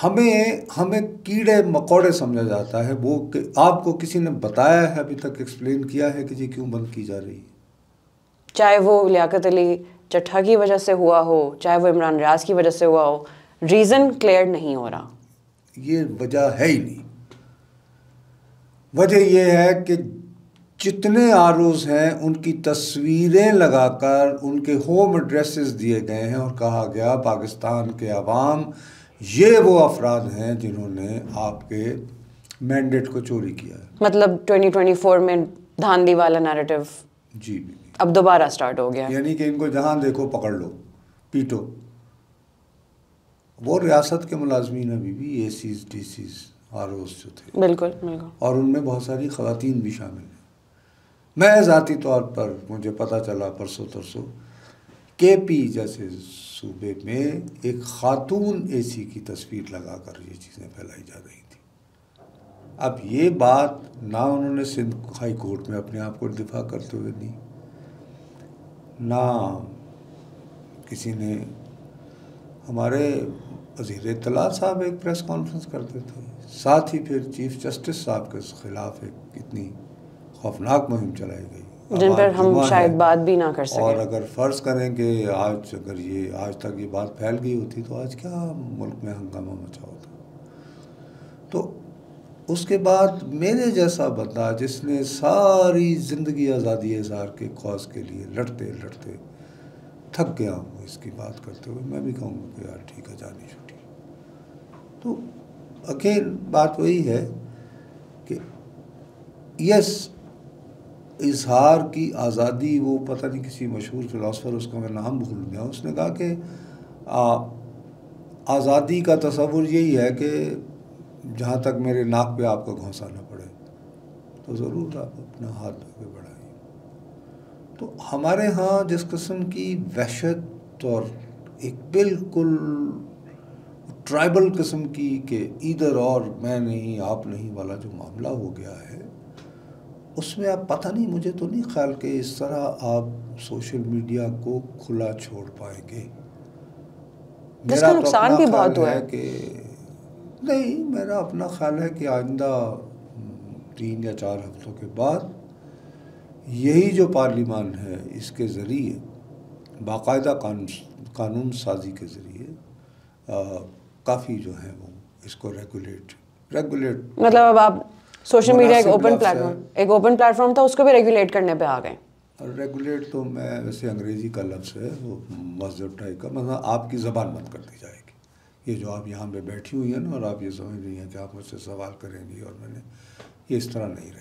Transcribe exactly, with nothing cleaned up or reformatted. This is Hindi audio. हमें हमें कीड़े मकोड़े समझा जाता है वो कि आपको किसी ने बताया है, अभी तक एक्सप्लेन किया है कि जी क्यों बंद की जा रही है, चाहे वो लियाकत अली चड्ढा की वजह से हुआ हो, चाहे वो इमरान रियाज की वजह से हुआ हो, रीज़न क्लियर नहीं हो रहा। ये वजह है ही नहीं। वजह यह है कि जितने आरोज़ हैं उनकी तस्वीरें लगाकर उनके होम एड्रेसेस दिए गए हैं और कहा गया पाकिस्तान के आवाम ये वो अफराद हैं जिन्होंने आपके मैंडेट को चोरी किया है। मतलब ट्वेंटी ट्वेंटी फोर में धांधली वाला नैरेटिव जी भी अब दोबारा स्टार्ट हो गया, यानी कि इनको जहाँ देखो पकड़ लो, पीटो। वो रियासत के मुलाजमीन अभी भी ए सीज डी सीज आरोज़ जो थे, बिल्कुल बिल्कुल, और उनमें बहुत सारी ख़वातीन भी शामिल हैं। मैं ज़ाती तौर पर मुझे पता चला परसों तरसों के पी जैसे सूबे में एक खातून एसी की तस्वीर लगाकर ये चीज़ें फैलाई जा रही थी। अब ये बात ना उन्होंने सिंध हाई कोर्ट में अपने आप को दिफा करते हुए दी, ना किसी ने, हमारे वज़ीर इत्तलाआत साहब एक प्रेस कॉन्फ्रेंस करते थे, साथ ही फिर चीफ जस्टिस साहब के ख़िलाफ़ एक इतनी खौफनाक मुहिम चलाई गई जिन पर हम शायद बात भी ना कर सकें। और अगर फ़र्ज़ करें कि आज अगर ये आज तक ये बात फैल गई होती तो आज क्या मुल्क में हंगामा मचा होता। तो उसके बाद मेरे जैसा बंदा जिसने सारी ज़िंदगी आज़ादी इज़हार के कॉज के लिए लड़ते लड़ते थक गया हूँ, इसकी बात करते हुए मैं भी कहूँगा कि यार ठीक है जानी छुट्टी। तो अकेल बात वही है कि यस इजहार की आज़ादी, वो पता नहीं किसी मशहूर फ़िलासफ़र, उसका मैं नाम भूल गया, उसने कहा कि आज़ादी का तस्वुर यही है कि जहाँ तक मेरे नाक पे आपका घोंसा ना पड़े तो ज़रूर आप अपना हाथ आगे बढ़ाइए। तो हमारे यहाँ जिस किस्म की वहशत और एक बिल्कुल ट्राइबल किस्म की कि इधर और मैं नहीं आप नहीं वाला जो मामला हो गया है, उसमें आप पता नहीं, मुझे तो नहीं ख्याल कि इस तरह आप सोशल मीडिया को खुला छोड़ पाएंगे। मेरा नुकसान भी बहुत हुआ है कि नहीं, मेरा अपना ख्याल है कि आइंदा तीन या चार हफ्तों के बाद यही जो पार्लियामान है इसके ज़रिए बाकायदा कानून कानून साजी के ज़रिए काफ़ी जो है वो इसको रेगुलेट रेगुलेट मतलब अब आप सोशल मीडिया एक ओपन प्लेटफॉर्म एक ओपन प्लेटफॉर्म था उसको भी रेगुलेट करने पे आ गए। रेगुलेट तो मैं वैसे अंग्रेजी का लफ्ज़ है वो मजहब टाइप का, मतलब आपकी ज़बान बंद कर दी जाएगी। ये जो आप यहाँ पे बैठी हुई है ना और आप ये समझ रही हैं कि आप मुझसे सवाल करेंगी और मैंने, ये इस तरह नहीं रहे।